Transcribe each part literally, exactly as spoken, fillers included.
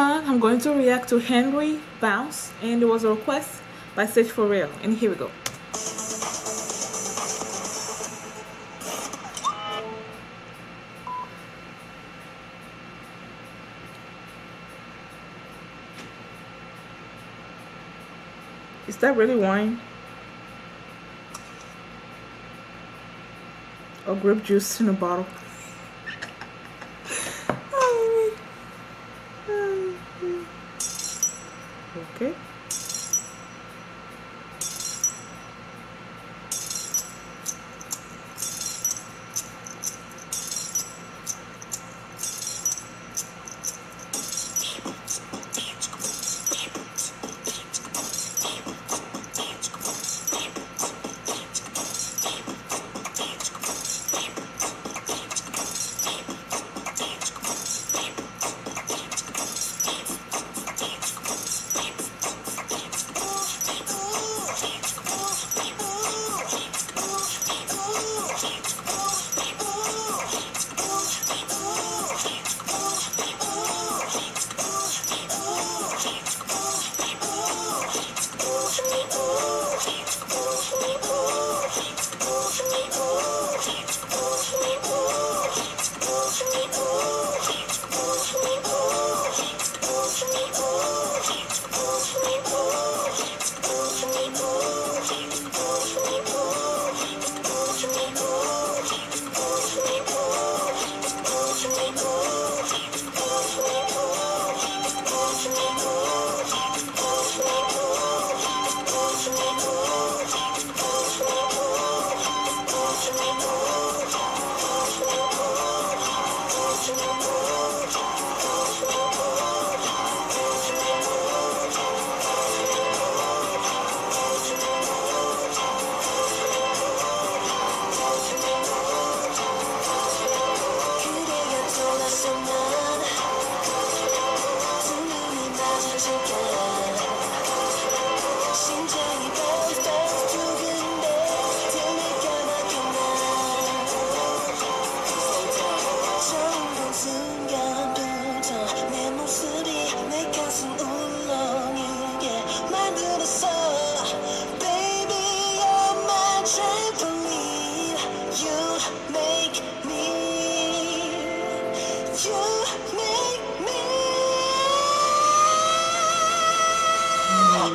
on, I'm going to react to Henry Bounce, and it was a request by Search for Real, and here we go. Is that really wine? Or grape juice in a bottle? Okay.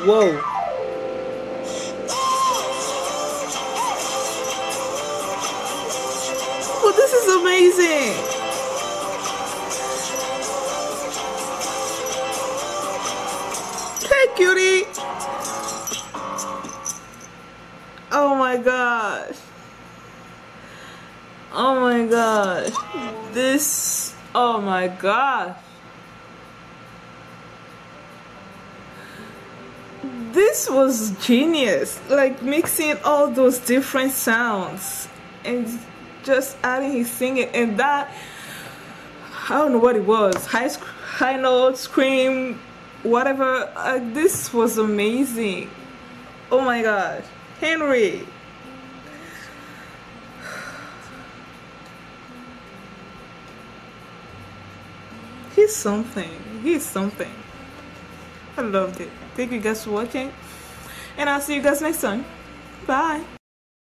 Whoa. Well, this is amazing. Hey, cutie. Oh my gosh. Oh my gosh. This. Oh my gosh. This was genius, like mixing all those different sounds and just adding his singing, and that, I don't know what it was, high, high note, scream, whatever, uh, this was amazing. Oh my God, Henry. He's something, he's something. I loved it. Thank you guys for watching, and I'll see you guys next time. Bye.